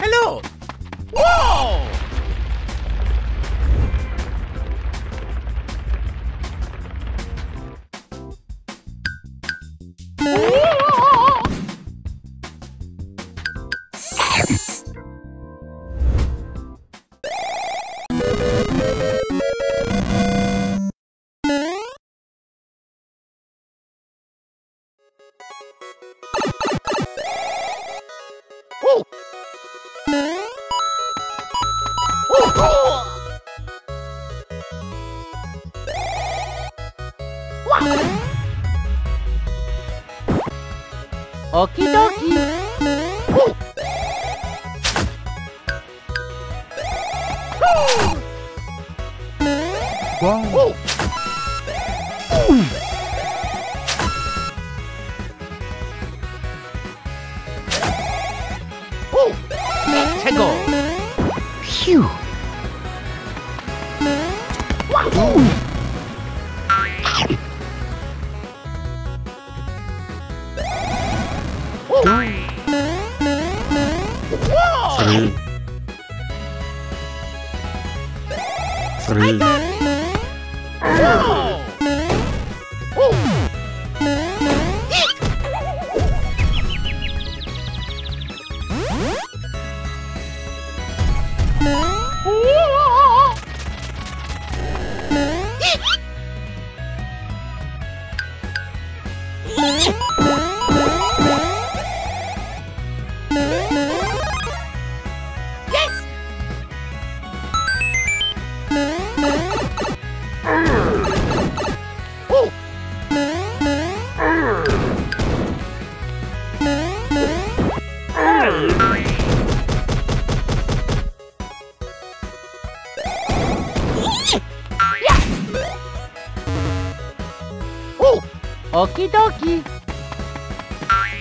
Hello! Whoa! Okie dokie. Wow. Tego. Phew. Wow. Three. Okie dokie.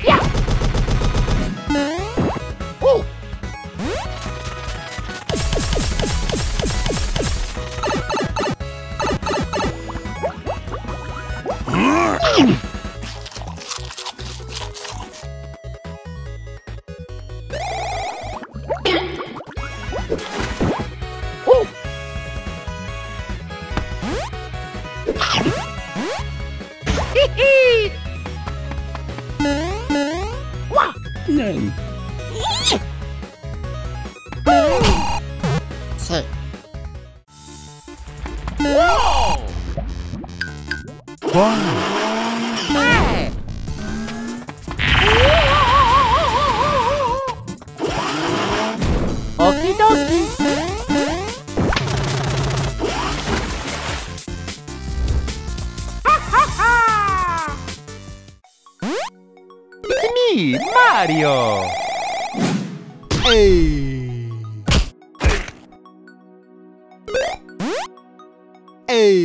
Yeah. Oh. Name. Say. Whoa! Hey! Okie dokie. Mario! Hey! Hey! Hey.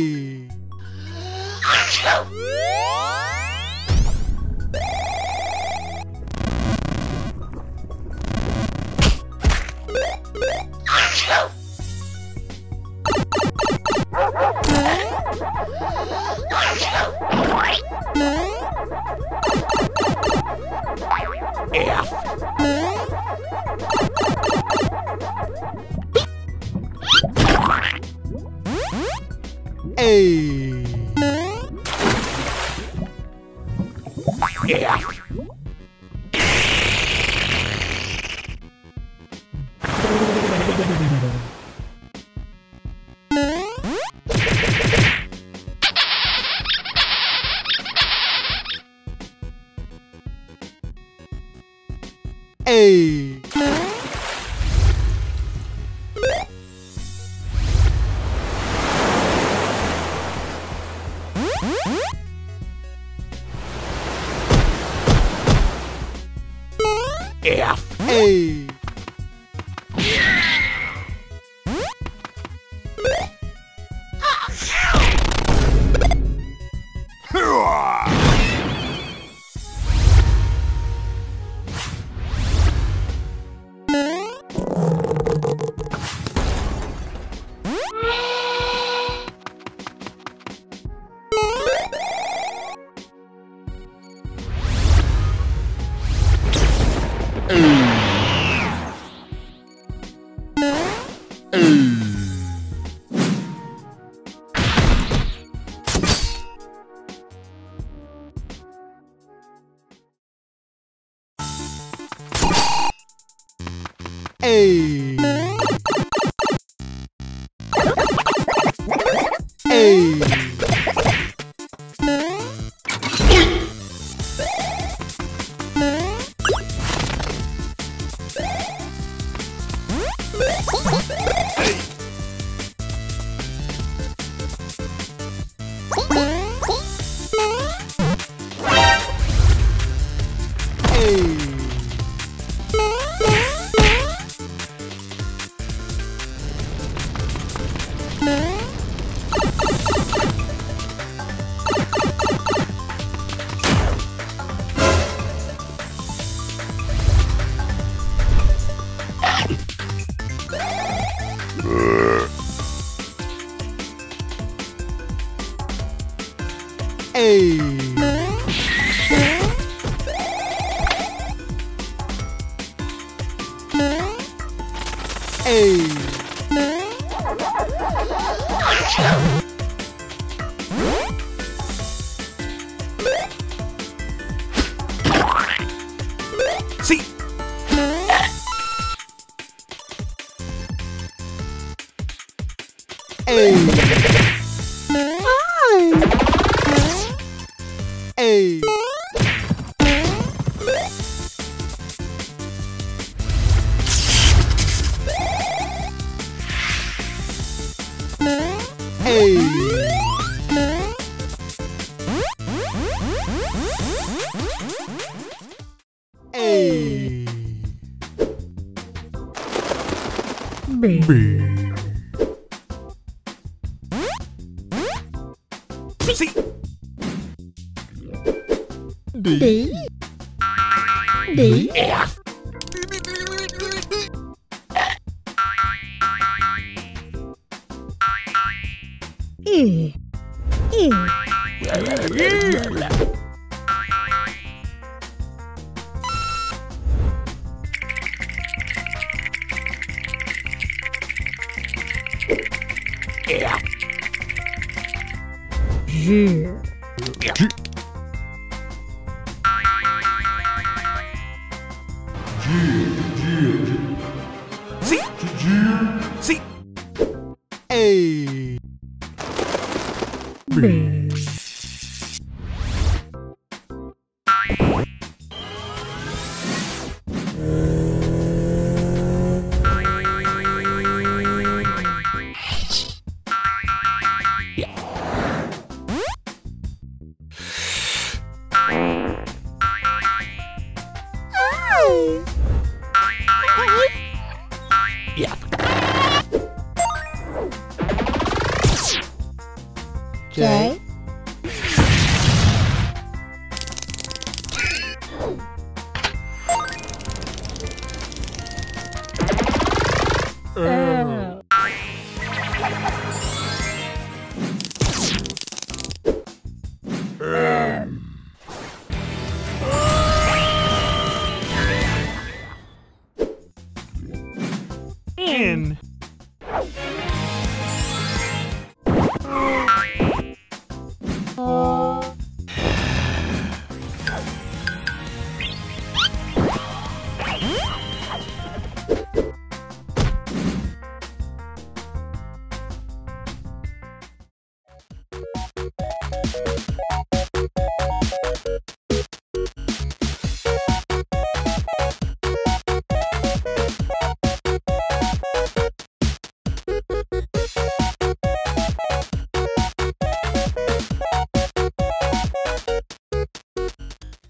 Yeah. Hey. Hey! Hey. Hey.